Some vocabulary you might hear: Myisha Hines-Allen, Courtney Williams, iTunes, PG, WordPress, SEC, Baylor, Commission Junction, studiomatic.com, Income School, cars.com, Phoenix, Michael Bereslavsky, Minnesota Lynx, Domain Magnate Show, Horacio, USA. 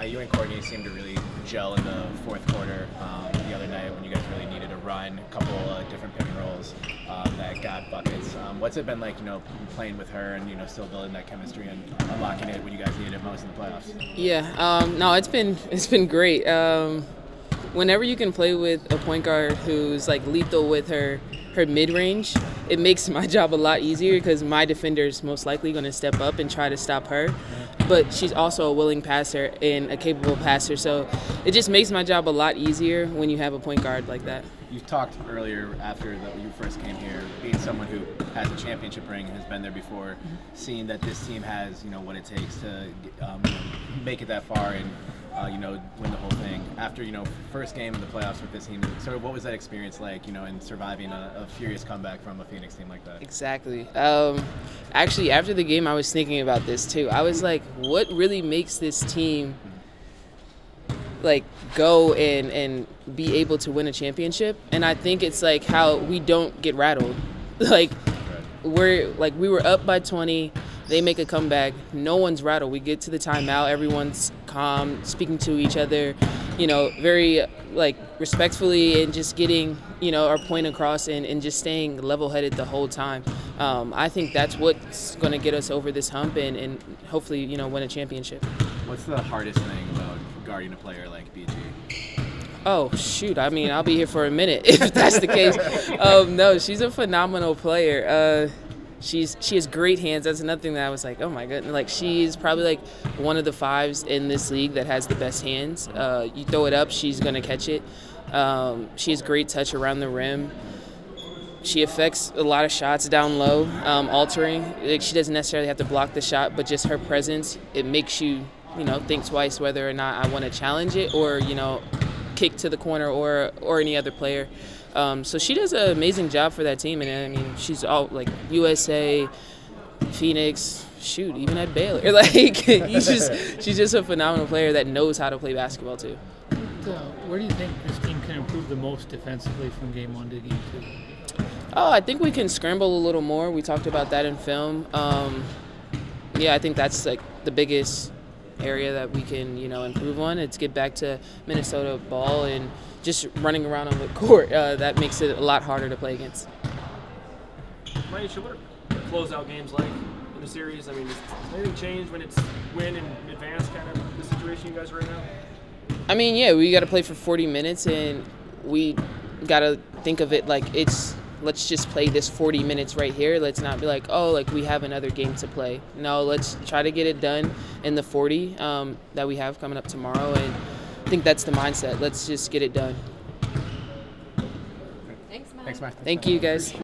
you and Courtney seemed to really gel in the fourth quarter the other night when you guys really needed a run, a couple of different pick and rolls that got buckets. What's it been like, you know, playing with her and, you know, still building that chemistry and unlocking it when you guys needed it most in the playoffs? Yeah, no, it's been great. Whenever you can play with a point guard who's like lethal with her mid-range, it makes my job a lot easier because my defender is most likely going to step up and try to stop her. But she's also a willing passer and a capable passer, so it just makes my job a lot easier when you have a point guard like that. You talked earlier after you first came here, being someone who has a championship ring and has been there before, seeing that this team has, you know, what it takes to make it that far and you know, win the whole thing. After, you know, first game in the playoffs with this team, sort of what was that experience like, you know, in surviving a furious comeback from a Phoenix team like that? Exactly. Actually, after the game, I was thinking about this too. I was like, what really makes this team like go and be able to win a championship? And I think it's like how we don't get rattled. Like we were up by 20. They make a comeback. No one's rattled. We get to the timeout. Everyone's calm, speaking to each other, you know, very like respectfully, and just getting, you know, our point across and just staying level-headed the whole time. I think that's what's going to get us over this hump and hopefully, you know, win a championship. What's the hardest thing about guarding a player like PG? Oh, shoot. I mean, I'll be here for a minute if that's the case. No, she's a phenomenal player. She has great hands. That's another thing that I was like, oh my goodness. Like, she's probably like one of the fives in this league that has the best hands. You throw it up, she's gonna catch it. She has great touch around the rim. She affects a lot of shots down low, altering. Like, she doesn't necessarily have to block the shot, but just her presence, it makes you, you know, think twice whether or not I want to challenge it or, you know, kick to the corner or any other player. So she does an amazing job for that team, and I mean, she's all like USA, Phoenix, shoot, even at Baylor. Like, she's just a phenomenal player that knows how to play basketball too. Where do you think this team can improve the most defensively from game one to game two? Oh, I think we can scramble a little more. We talked about that in film. Yeah, I think that's like the biggest area that we can, you know, improve on. It's get back to Minnesota ball and just running around on the court. That makes it a lot harder to play against. Myisha, what are closeout games like in the series? I mean, does anything change when it's win and advance, kind of the situation you guys are in now? I mean, yeah, we got to play for 40 minutes, and we got to think of it like it's, let's just play this 40 minutes right here. Let's not be like, oh, like we have another game to play. No, let's try to get it done in the 40 that we have coming up tomorrow. And I think that's the mindset. Let's just get it done. Thanks, Mike. Thank you, guys.